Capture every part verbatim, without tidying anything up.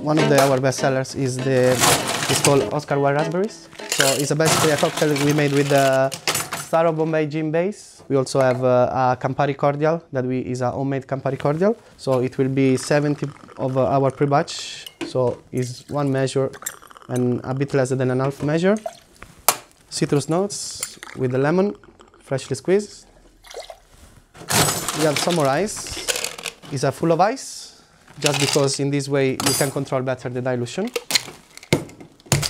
One of the, our best sellers is the, it's called Oscar Wilde Raspberries. So it's basically a cocktail we made with the Star of Bombay Gin base. We also have a, a Campari cordial that we, is a homemade Campari cordial. So it will be seventy of our pre-batch. So it's one measure and a bit less than an half measure. Citrus notes with the lemon, freshly squeezed. We have some more ice. It's a full of ice. Just because in this way you can control better the dilution.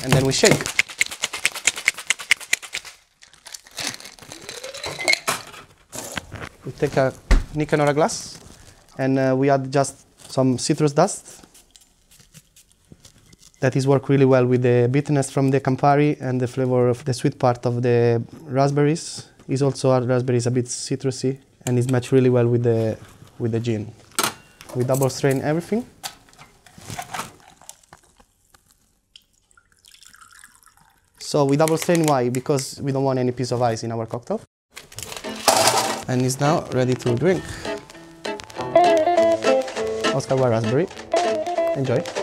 And then we shake. We take a Nicanora glass and uh, we add just some citrus dust. That is work really well with the bitterness from the Campari and the flavor of the sweet part of the raspberries. Is also our raspberries a bit citrusy and is matched really well with the, with the gin. We double strain everything. So we double strain, why? Because we don't want any piece of ice in our cocktail. And it's now ready to drink. Oscar Wilde Raspberry. Enjoy.